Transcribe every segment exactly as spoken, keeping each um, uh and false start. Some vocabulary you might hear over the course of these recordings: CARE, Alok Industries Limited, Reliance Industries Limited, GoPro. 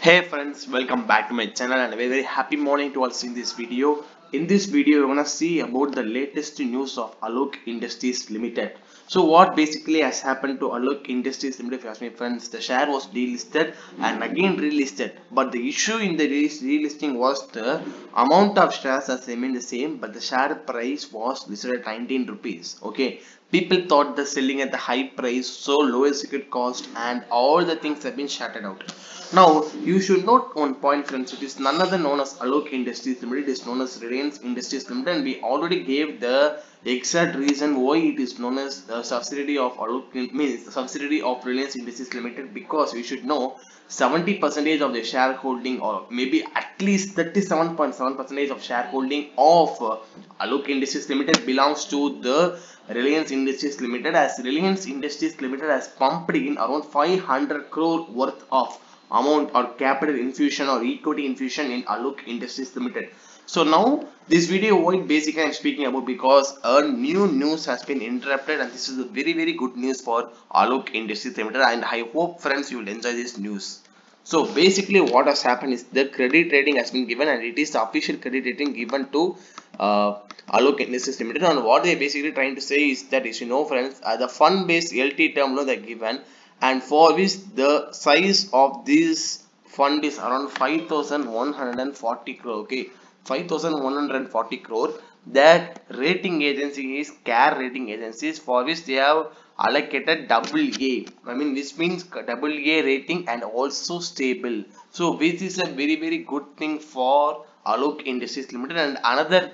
Hey friends, welcome back to my channel and a very, very happy morning to all seeing this video. In this video we're gonna see about the latest news of Alok Industries Limited. So what basically has happened to Alok Industries Limited? If you ask me friends, the share was delisted and again relisted, but the issue in the relisting was the amount of shares has remained the same, but the share price was listed at nineteen rupees. Okay, people thought the selling at the high price, so lowest ticket cost, and all the things have been shouted out. Now you should note one point friends, it is none other known as Alok Industries Limited, it is known as Reliance Industries Limited, and we already gave the exact reason why it is known as the subsidiary of Alok, means the subsidiary of Reliance Industries Limited, because we should know seventy percent of the shareholding, or maybe at least thirty-seven point seven percent of shareholding of Alok Industries Limited belongs to the Reliance Industries Limited, as Reliance Industries Limited has pumped in around five hundred crore worth of amount or capital infusion or equity infusion in Alok Industries Limited. So now this video what basically I am speaking about, because a new news has been interrupted, and this is a very very good news for Alok Industries Limited, and I hope friends you will enjoy this news. So basically what has happened is the credit rating has been given, and it is the official credit rating given to uh, Alok Industries Limited, and what they are basically trying to say is that, is you know friends, uh, the fund based L T term loan they are given, and for which the size of this fund is around five thousand one hundred forty crore. Okay, five thousand one hundred forty crore. That rating agency is CARE rating agencies, for which they have allocated double A, I mean this means double A rating and also stable. So which is a very very good thing for Alok Industries Limited. And another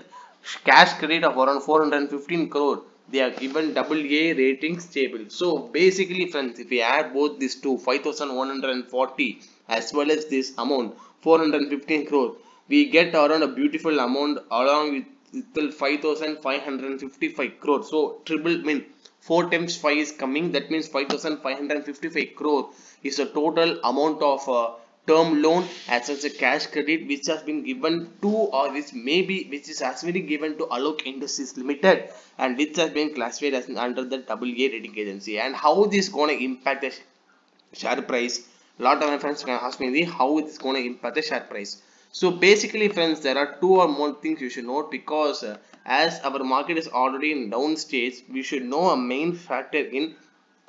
cash credit of around four hundred fifteen crore, they have given double A rating stable. So basically friends, if we add both these two, five thousand one hundred forty as well as this amount four hundred fifteen crore, we get around a beautiful amount along with five thousand five hundred fifty-five crore. So triple, mean four times five is coming, that means five thousand five hundred fifty-five crore is the total amount of uh, term loan as such a cash credit which has been given to, or which may be, which is actually given to Alok Industries Limited, and which has been classified as under the double A rating agency. And how this gonna impact the share price? Lot of my friends can ask me how it's gonna impact the share price. So basically friends, there are two or more things you should note, because uh, as our market is already in down stage, we should know a main factor in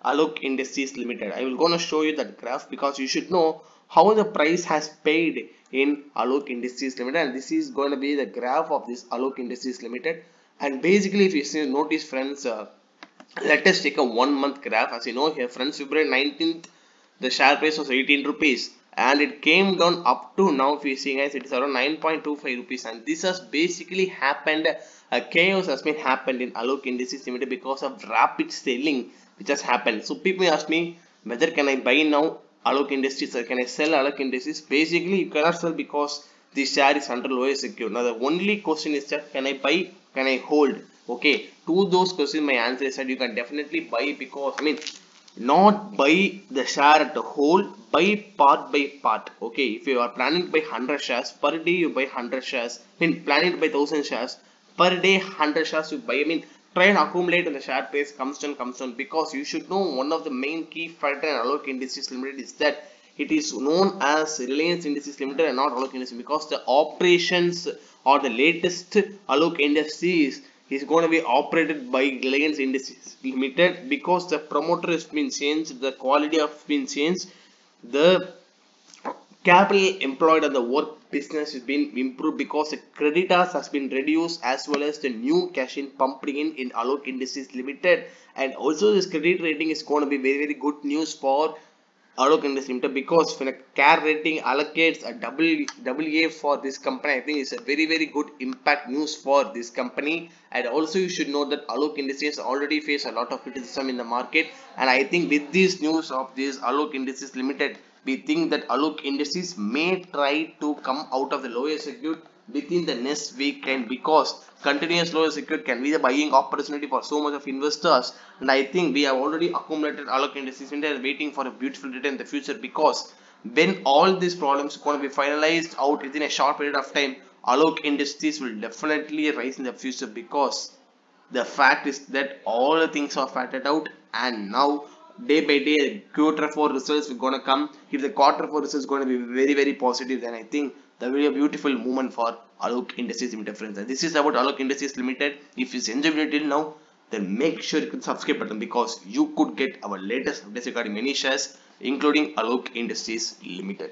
Alok Industries Limited. I will gonna show you that graph, because you should know how the price has paid in Alok Industries Limited, and this is going to be the graph of this Alok Industries Limited. And basically if you see, notice friends, uh, let us take a one month graph. As you know here friends, February nineteenth the share price was eighteen rupees, and it came down up to now, if you see guys, it is around nine point two five rupees, and this has basically happened, a chaos has been happened in Alok Industries Limited because of rapid selling which has happened. So people ask me whether can I buy now Alok Industries or can I sell Alok Industries. Basically you cannot sell because the share is under lower secure. Now the only question is that can I buy, can I hold? Okay, to those questions my answer is that you can definitely buy, because I mean not buy the share at the whole, buy part by part. Okay, if you are planning to buy one hundred shares per day, you buy one hundred shares. I mean planning to buy one thousand shares per day, one hundred shares you buy. I mean try and accumulate, and the share price comes down comes down because you should know one of the main key factor in Alok Industries Limited is that it is known as Reliance Industries Limited and not Alok Industries, because the operations or the latest Alok Industries is going to be operated by Reliance Industries Limited, because the promoter has been changed, the quality has been changed, the capital employed and the work business has been improved, because the creditors has been reduced, as well as the new cash in pumped in in Alok Industries Limited. And also this credit rating is going to be very very good news for Alok Industries Limited, because when a CARE rating allocates a double double A for this company, I think it's a very very good impact news for this company. And also you should know that Alok Industries already face a lot of criticism in the market, and I think with this news of this Alok Industries Limited, we think that Alok Industries may try to come out of the lower circuit within the next weekend, because continuous lower circuit can be the buying opportunity for so much of investors. And I think we have already accumulated Alok Industries and they are waiting for a beautiful return in the future, because when all these problems are going to be finalized out within a short period of time, Alok Industries will definitely rise in the future, because the fact is that all the things are fatted out and now day by day quarter four results are gonna come. If the quarter four results gonna be very very positive, then I think that will be a beautiful movement for Alok Industries Limited, friends. And this is about Alok Industries Limited. If you enjoyed it till now, then make sure you can subscribe button, because you could get our latest updates regarding many shares, including Alok Industries Limited.